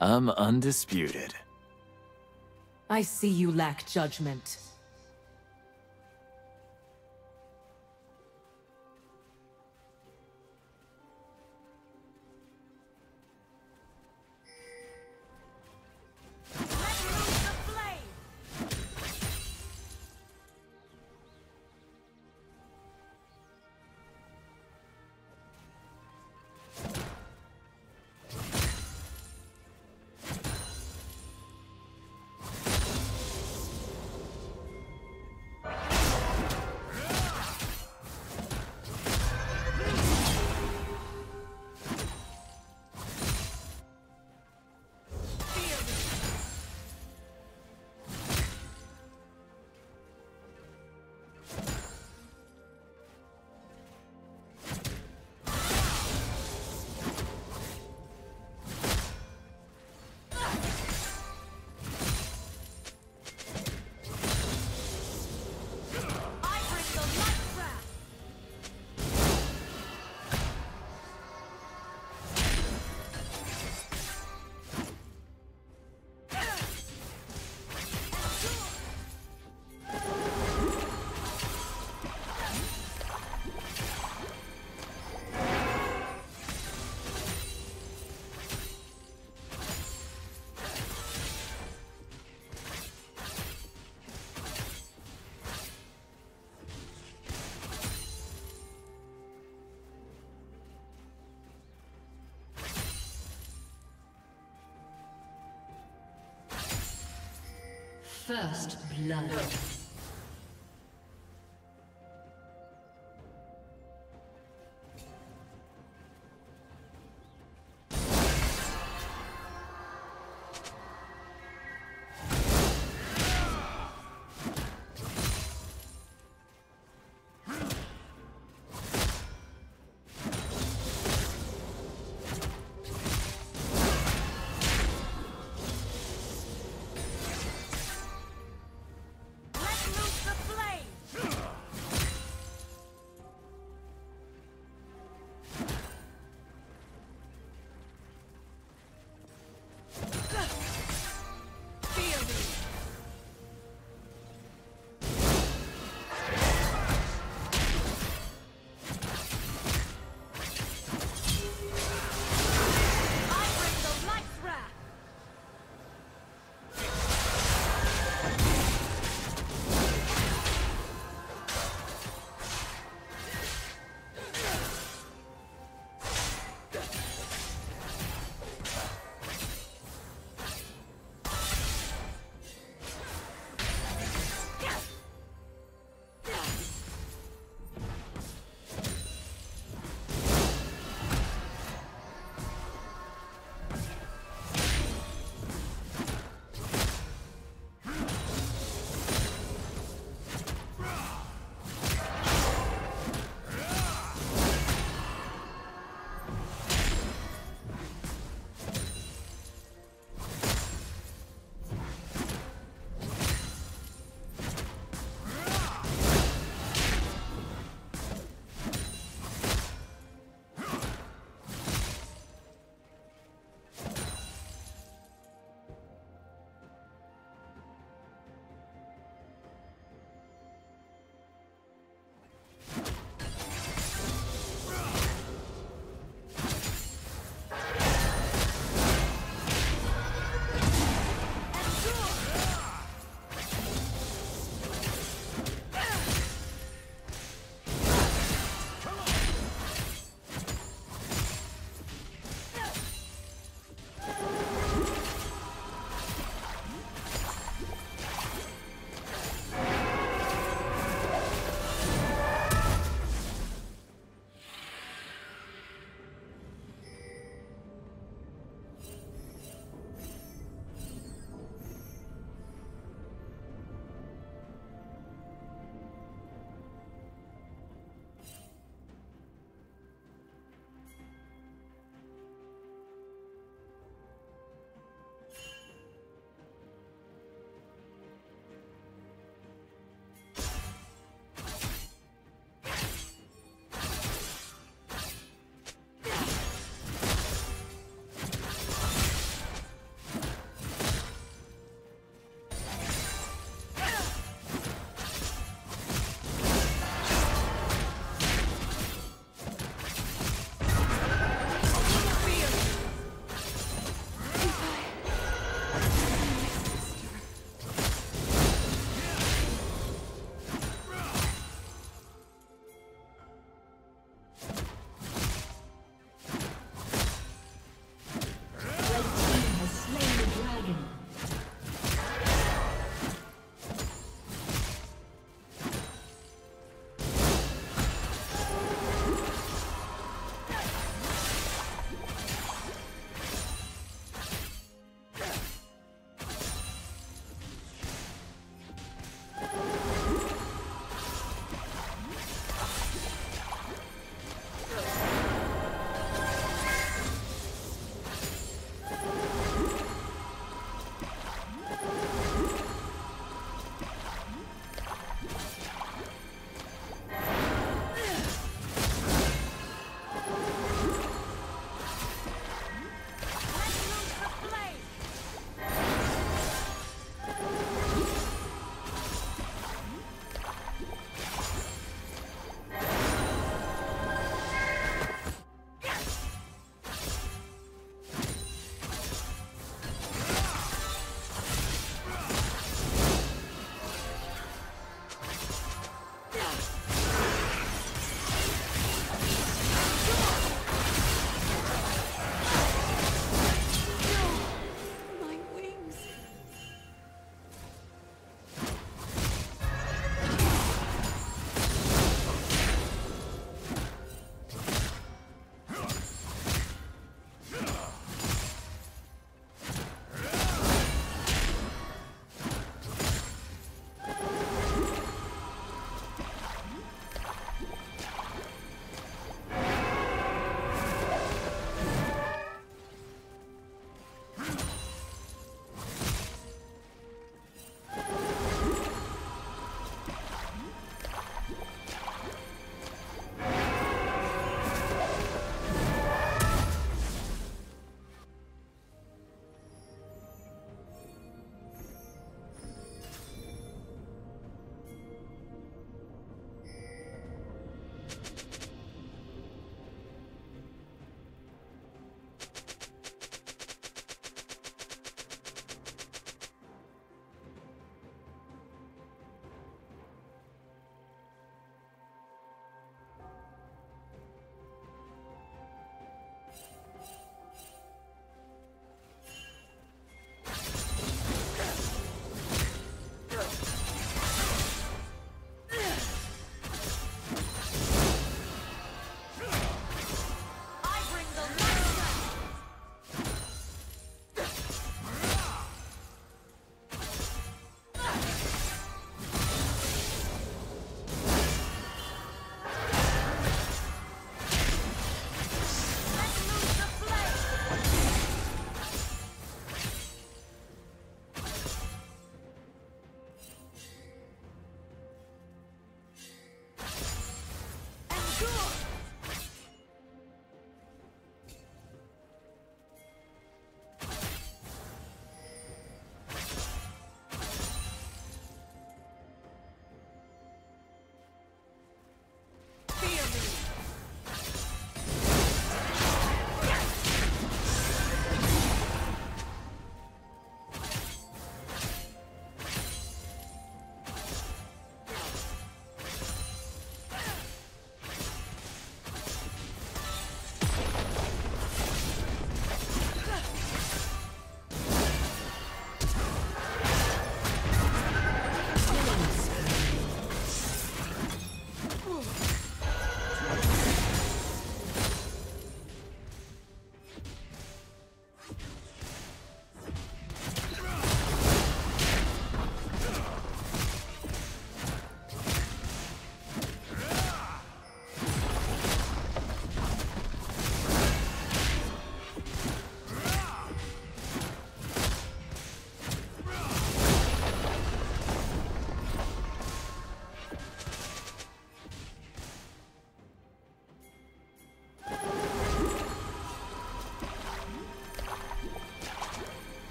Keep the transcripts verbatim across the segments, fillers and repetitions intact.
I'm undisputed. I see you lack judgment. First blood.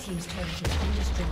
Team's turret has been destroyed.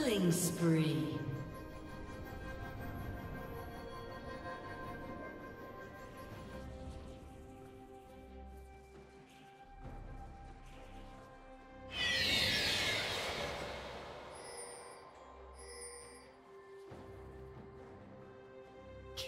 Killing spree.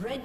Red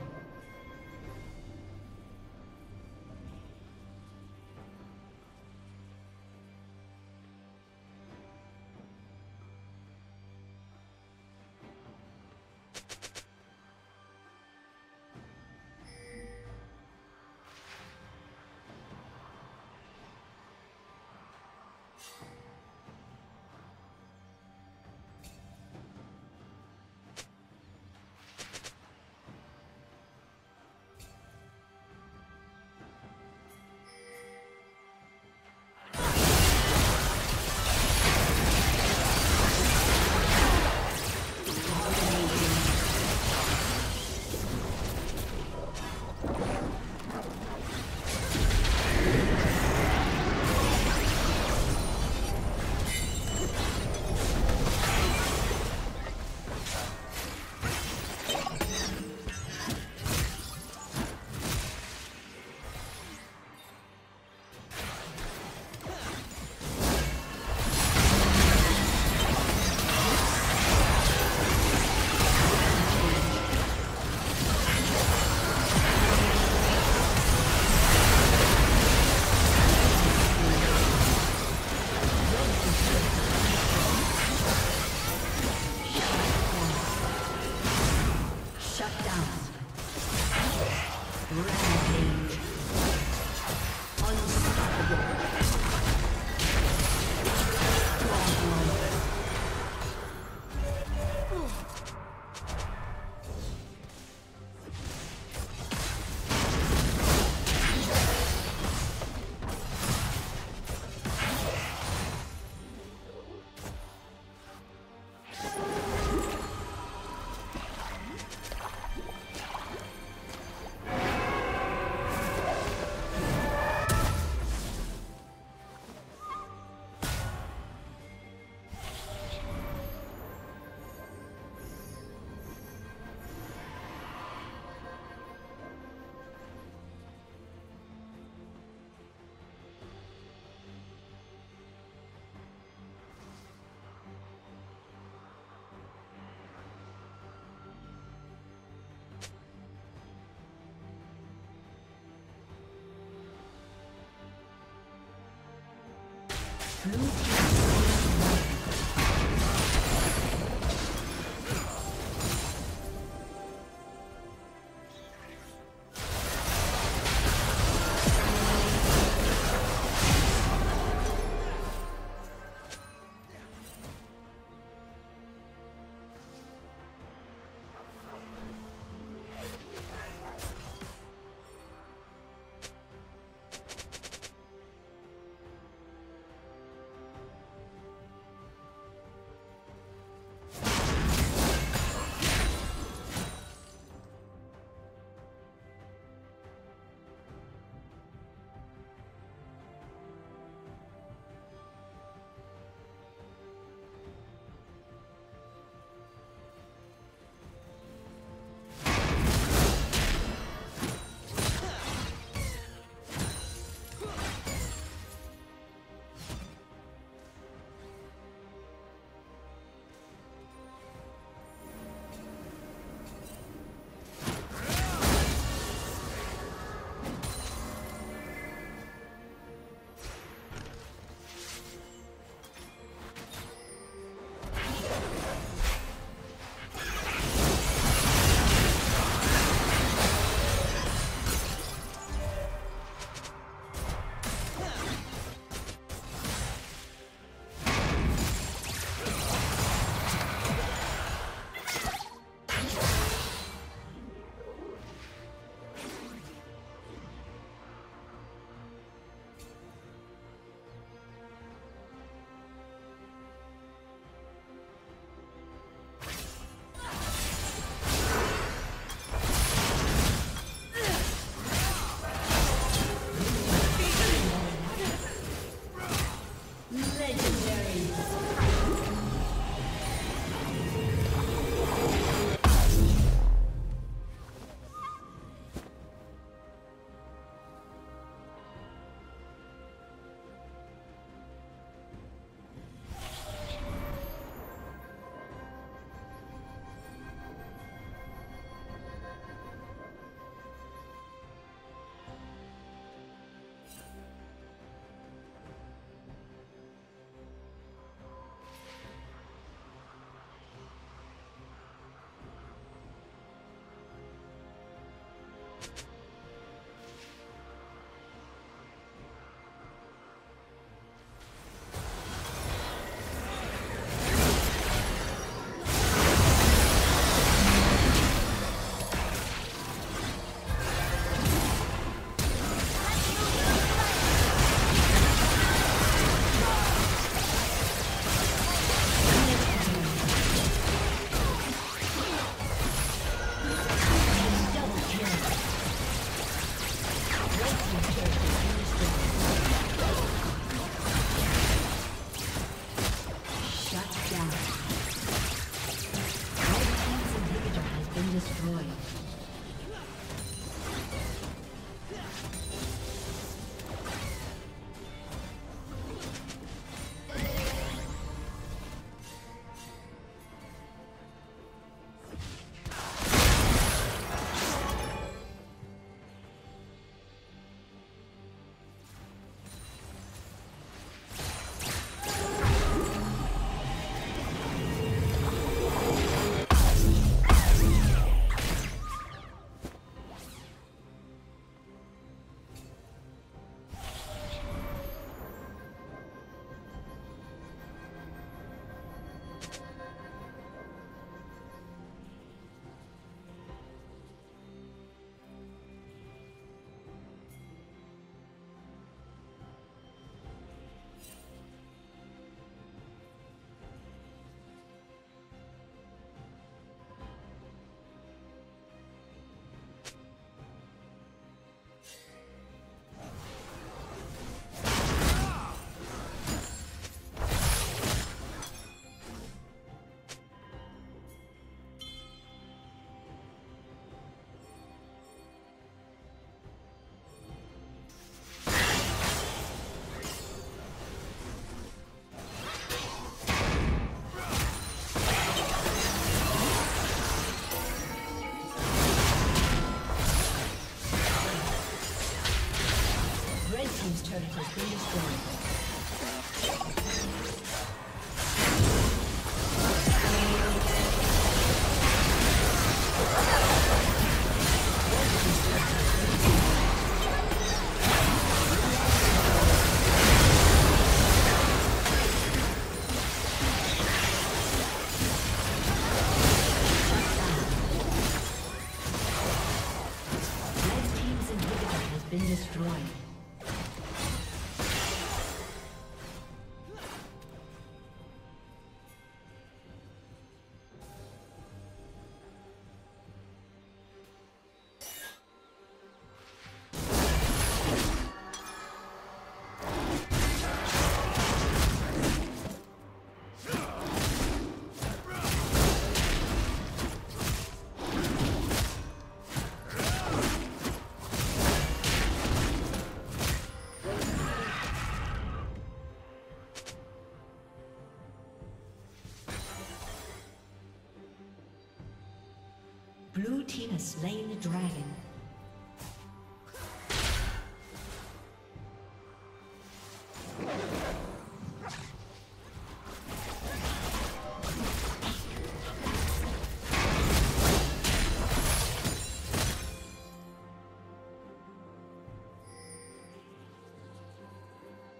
Blue team's destroyed. Blue team has slain the dragon.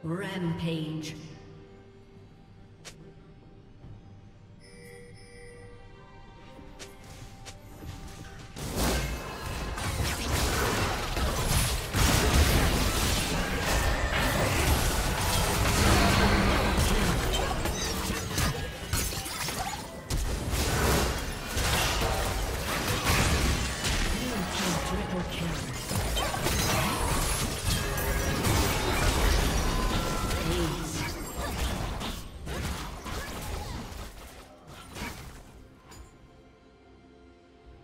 Rampage.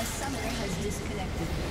A summoner has disconnected.